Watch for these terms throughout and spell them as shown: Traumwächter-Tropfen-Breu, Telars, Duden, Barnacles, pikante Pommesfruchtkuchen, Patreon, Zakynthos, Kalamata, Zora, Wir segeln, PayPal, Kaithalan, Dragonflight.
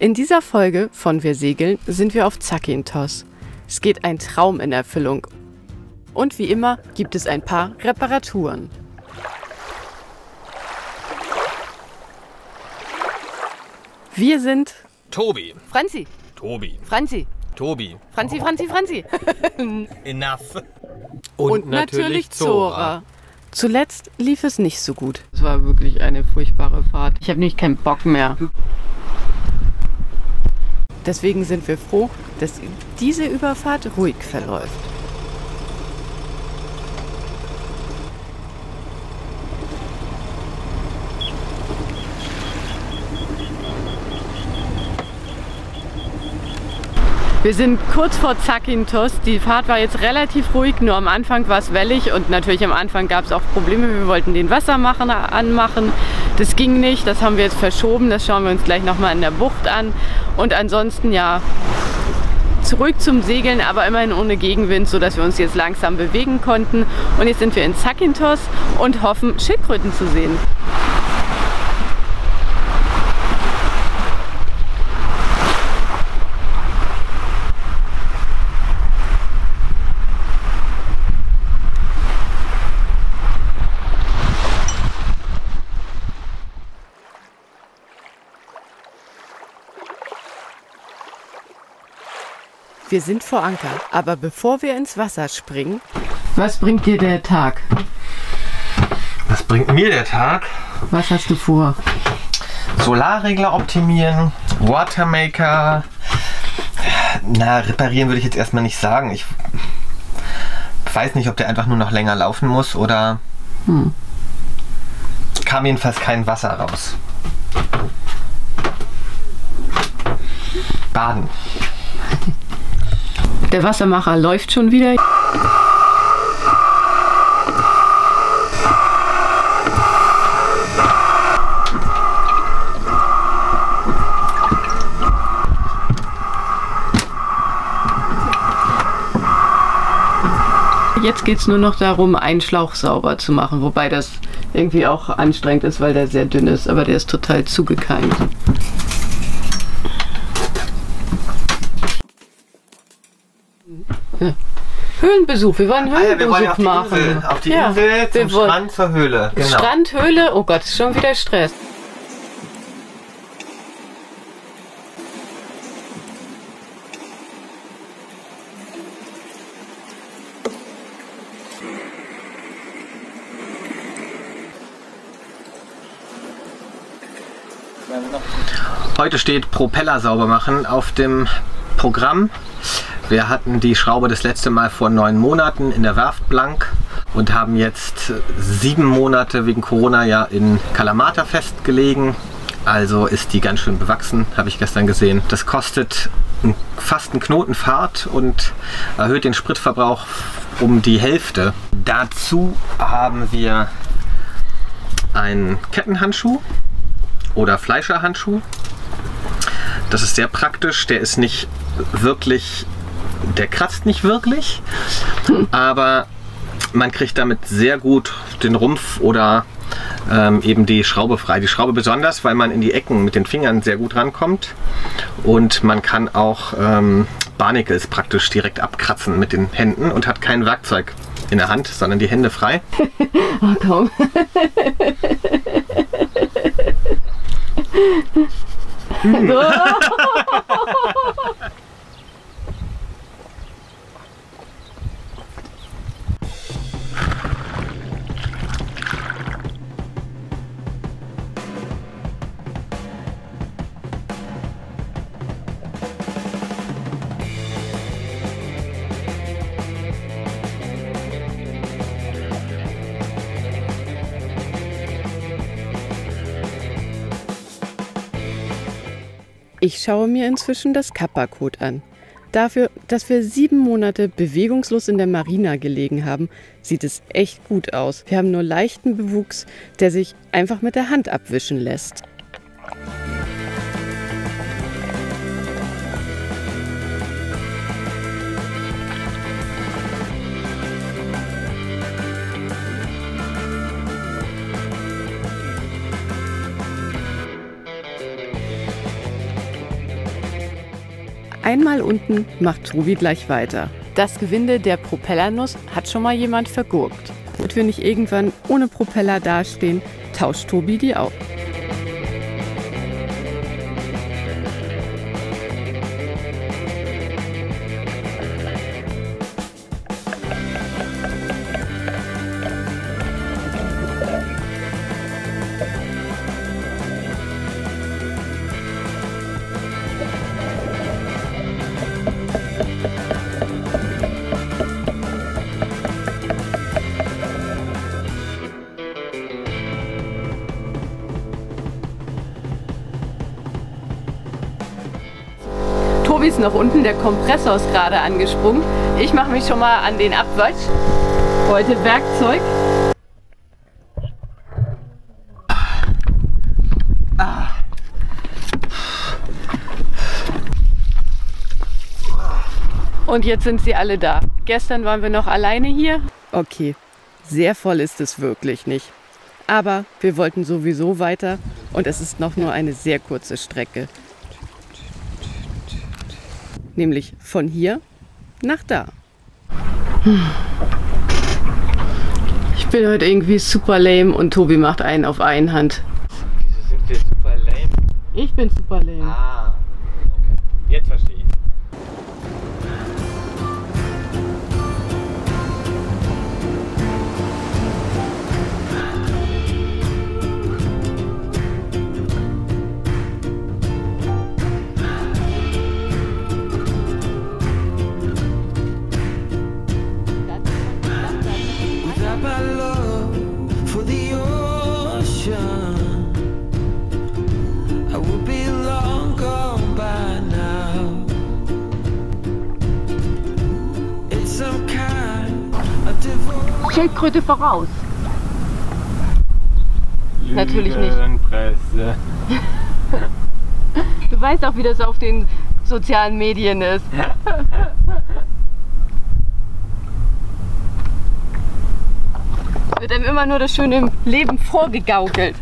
In dieser Folge von Wir segeln sind wir auf Zakynthos. Es geht ein Traum in Erfüllung. Und wie immer gibt es ein paar Reparaturen. Wir sind Tobi, Franzi, Tobi, Franzi, Tobi, Franzi, Franzi, Franzi. Enough. Und natürlich Zora. Zuletzt lief es nicht so gut. Es war wirklich eine furchtbare Fahrt. Ich habe nämlich keinen Bock mehr. Deswegen sind wir froh, dass diese Überfahrt ruhig verläuft. Wir sind kurz vor Zakynthos. Die Fahrt war jetzt relativ ruhig, nur am Anfang war es wellig und natürlich am Anfang gab es auch Probleme. Wir wollten den Wassermacher anmachen, das ging nicht, das haben wir jetzt verschoben, das schauen wir uns gleich nochmal in der Bucht an. Und ansonsten ja, zurück zum Segeln, aber immerhin ohne Gegenwind, sodass wir uns jetzt langsam bewegen konnten. Und jetzt sind wir in Zakynthos und hoffen, Schildkröten zu sehen. Wir sind vor Anker, aber bevor wir ins Wasser springen... Was bringt dir der Tag? Was bringt mir der Tag? Was hast du vor? Solarregler optimieren, Watermaker... Na, reparieren würde ich jetzt erstmal nicht sagen. Ich weiß nicht, ob der einfach nur noch länger laufen muss oder... Kam jedenfalls kein Wasser raus. Baden. Der Wassermacher läuft schon wieder. Jetzt geht es nur noch darum, einen Schlauch sauber zu machen, wobei das irgendwie auch anstrengend ist, weil der sehr dünn ist, aber der ist total zugekeimt. Ja. Höhlenbesuch, wir wollen Höhlenbesuch machen. Auf die Insel, zum Strand, zur Höhle. Genau. Strand, Höhle, oh Gott, ist schon wieder Stress. Heute steht Propeller sauber machen auf dem Programm. Wir hatten die Schraube das letzte Mal vor 9 Monaten in der Werft blank und haben jetzt 7 Monate wegen Corona ja in Kalamata festgelegen. Also ist die ganz schön bewachsen, habe ich gestern gesehen. Das kostet fast einen Knoten Fahrt und erhöht den Spritverbrauch um die Hälfte. Dazu haben wir einen Kettenhandschuh oder Fleischerhandschuh. Das ist sehr praktisch, der ist nicht wirklich... Der kratzt nicht wirklich, aber man kriegt damit sehr gut den Rumpf oder eben die Schraube frei. Die Schraube besonders, weil man in die Ecken mit den Fingern sehr gut rankommt und man kann auch Barnacles praktisch direkt abkratzen mit den Händen und hat kein Werkzeug in der Hand, sondern die Hände frei. Oh, komm. Ich schaue mir inzwischen das Kapperkot an. Dafür, dass wir 7 Monate bewegungslos in der Marina gelegen haben, sieht es echt gut aus. Wir haben nur leichten Bewuchs, der sich einfach mit der Hand abwischen lässt. Einmal unten macht Tobi gleich weiter. Das Gewinde der Propellernuss hat schon mal jemand vergurkt. Damit wir nicht irgendwann ohne Propeller dastehen, tauscht Tobi die auf. Tobi ist noch unten, der Kompressor ist gerade angesprungen. Ich mache mich schon mal an den Abwasch. Heute Werkzeug. Und jetzt sind sie alle da. Gestern waren wir noch alleine hier. Okay, sehr voll ist es wirklich nicht. Aber wir wollten sowieso weiter und es ist noch nur eine sehr kurze Strecke. Nämlich von hier nach da. Ich bin heute irgendwie super lame und Tobi macht einen auf eine Hand. Wieso sind wir super lame? Ich bin super lame. Ah, okay. Jetzt verstehe ich. Schildkröte voraus. Natürlich nicht. Du weißt auch, wie das auf den sozialen Medien ist. Wird einem immer nur das schöne Leben vorgegaukelt.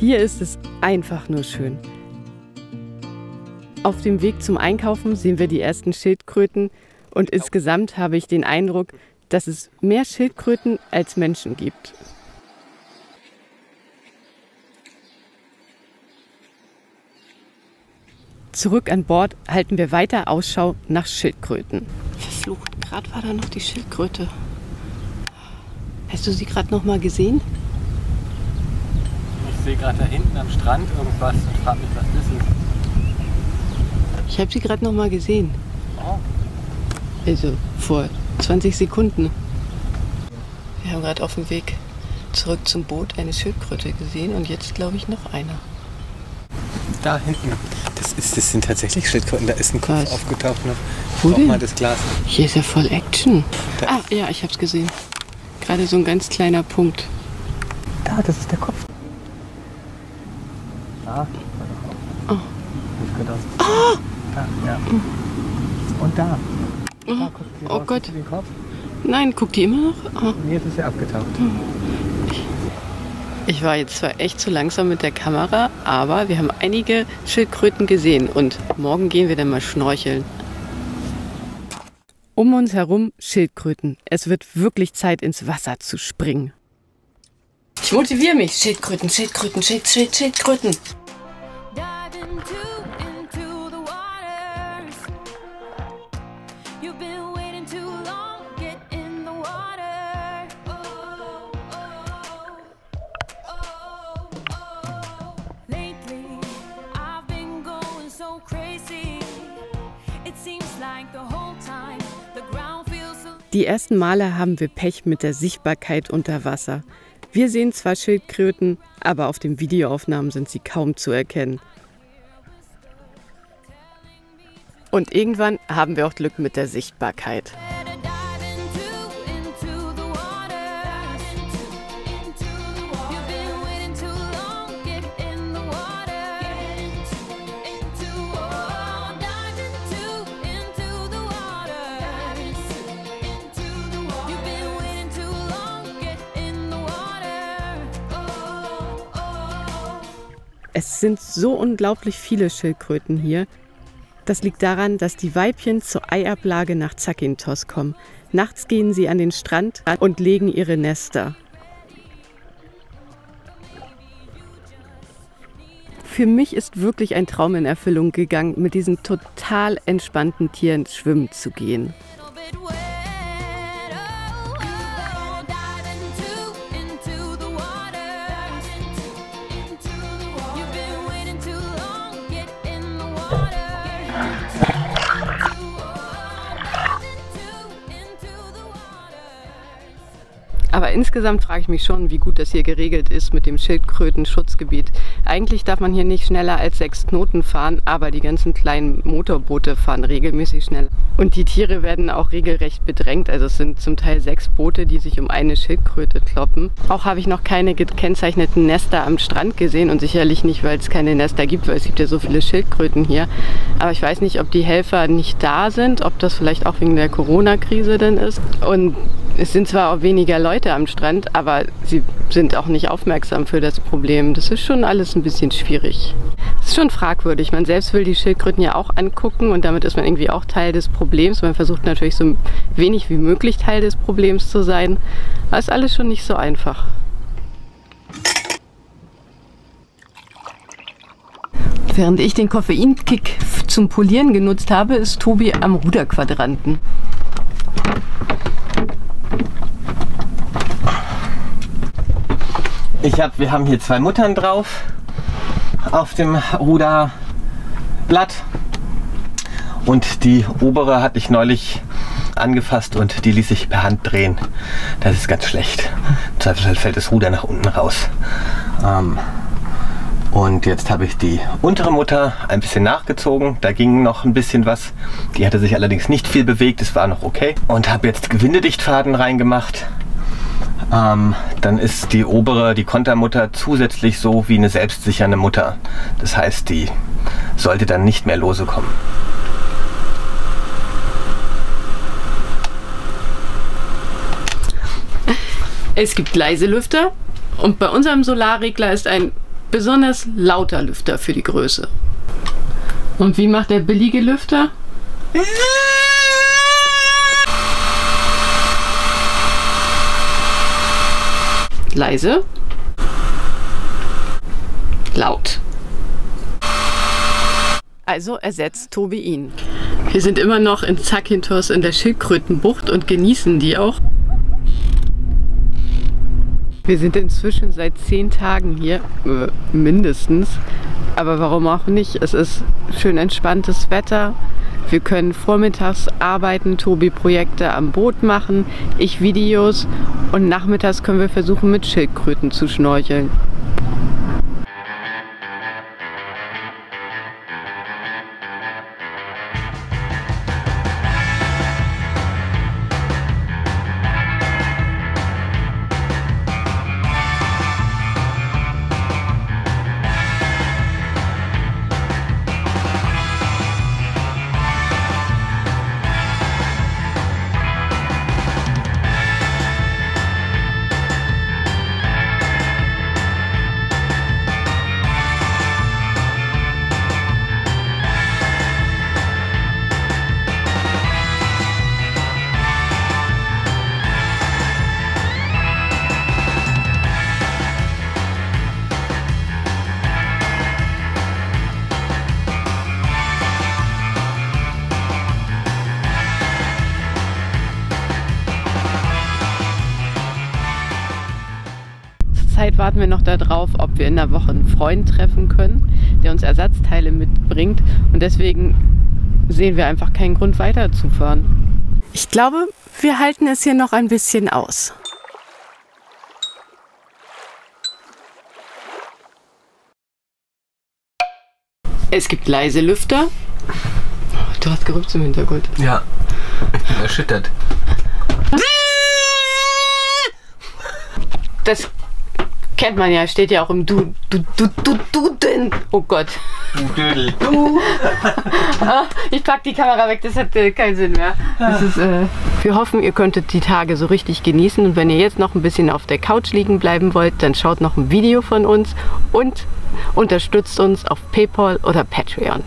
Hier ist es einfach nur schön. Auf dem Weg zum Einkaufen sehen wir die ersten Schildkröten und insgesamt habe ich den Eindruck, dass es mehr Schildkröten als Menschen gibt. Zurück an Bord halten wir weiter Ausschau nach Schildkröten. Verflucht, gerade war da noch die Schildkröte. Hast du sie gerade noch mal gesehen? Ich sehe gerade da hinten am Strand irgendwas und frage mich, was das ist. Ich habe sie gerade noch mal gesehen. Oh. Also vor 20 Sekunden. Wir haben gerade auf dem Weg zurück zum Boot eine Schildkröte gesehen und jetzt glaube ich noch einer. Da hinten. Das sind tatsächlich Schildkröten. Da ist ein Kopf aufgetaucht noch. Wo denn? Mal das Glas. Hier ist ja voll Action. Da. Ah ja, ich habe es gesehen. Gerade so ein ganz kleiner Punkt. Da, das ist der Kopf. Ah, oh. Ah. Da, ja. Und da. Oh, da guckt sie raus. Gott. Den Kopf. Nein, guckt die immer noch? Oh. Nee, jetzt ist sie abgetaucht. Ich war jetzt zwar echt zu langsam mit der Kamera, aber wir haben einige Schildkröten gesehen und morgen gehen wir dann mal schnorcheln. Um uns herum Schildkröten. Es wird wirklich Zeit, ins Wasser zu springen. Ich motiviere mich. Schildkröten, Schildkröten, Schildkröten. Die ersten Male haben wir Pech mit der Sichtbarkeit unter Wasser. Wir sehen zwar Schildkröten, aber auf den Videoaufnahmen sind sie kaum zu erkennen. Und irgendwann haben wir auch Glück mit der Sichtbarkeit. Es sind so unglaublich viele Schildkröten hier. Das liegt daran, dass die Weibchen zur Eiablage nach Zakynthos kommen. Nachts gehen sie an den Strand und legen ihre Nester. Für mich ist wirklich ein Traum in Erfüllung gegangen, mit diesen total entspannten Tieren schwimmen zu gehen. Aber insgesamt frage ich mich schon, wie gut das hier geregelt ist mit dem Schildkröten-Schutzgebiet. Eigentlich darf man hier nicht schneller als 6 Knoten fahren, aber die ganzen kleinen Motorboote fahren regelmäßig schneller. Und die Tiere werden auch regelrecht bedrängt, also es sind zum Teil 6 Boote, die sich um eine Schildkröte kloppen. Auch habe ich noch keine gekennzeichneten Nester am Strand gesehen und sicherlich nicht, weil es keine Nester gibt, weil es gibt ja so viele Schildkröten hier. Aber ich weiß nicht, ob die Helfer nicht da sind, ob das vielleicht auch wegen der Corona-Krise denn ist. Und es sind zwar auch weniger Leute am Strand, aber sie sind auch nicht aufmerksam für das Problem. Das ist schon alles ein bisschen schwierig. Es ist schon fragwürdig. Man selbst will die Schildkröten ja auch angucken und damit ist man irgendwie auch Teil des Problems. Man versucht natürlich so wenig wie möglich Teil des Problems zu sein. Aber ist alles schon nicht so einfach. Während ich den Koffeinkick zum Polieren genutzt habe, ist Tobi am Ruderquadranten. Wir haben hier 2 Muttern drauf auf dem Ruderblatt und die obere hatte ich neulich angefasst und die ließ sich per Hand drehen. Das ist ganz schlecht. Im Zweifelsfall fällt das Ruder nach unten raus. Und jetzt habe ich die untere Mutter ein bisschen nachgezogen. Da ging noch ein bisschen was. Die hatte sich allerdings nicht viel bewegt. Es war noch okay. Und habe jetzt Gewindedichtfaden reingemacht. Dann ist die obere, die Kontermutter, zusätzlich so wie eine selbstsichernde Mutter. Das heißt, die sollte dann nicht mehr lose kommen. Es gibt leise Lüfter und bei unserem Solarregler ist ein besonders lauter Lüfter für die Größe. Und wie macht der billige Lüfter? Leise, laut. Also ersetzt Tobi ihn. Wir sind immer noch in Zakynthos in der Schildkrötenbucht und genießen die auch. Wir sind inzwischen seit 10 Tagen hier, mindestens. Aber warum auch nicht? Es ist schön entspanntes Wetter. Wir können vormittags arbeiten, Tobi Projekte am Boot machen, ich Videos und nachmittags können wir versuchen, mit Schildkröten zu schnorcheln. Warten wir noch darauf, ob wir in der Woche einen Freund treffen können, der uns Ersatzteile mitbringt und deswegen sehen wir einfach keinen Grund weiterzufahren. Ich glaube, wir halten es hier noch ein bisschen aus. Es gibt leise Lüfter. Oh, du hast Gerümpel im Hintergrund. Ja, ich bin erschüttert. Das kennt man ja, steht ja auch im Duden. Oh Gott. Dudel. Du. Ich pack die Kamera weg, das hat keinen Sinn mehr. Das ist, wir hoffen, ihr könntet die Tage so richtig genießen und wenn ihr jetzt noch ein bisschen auf der Couch liegen bleiben wollt, dann schaut noch ein Video von uns und unterstützt uns auf PayPal oder Patreon.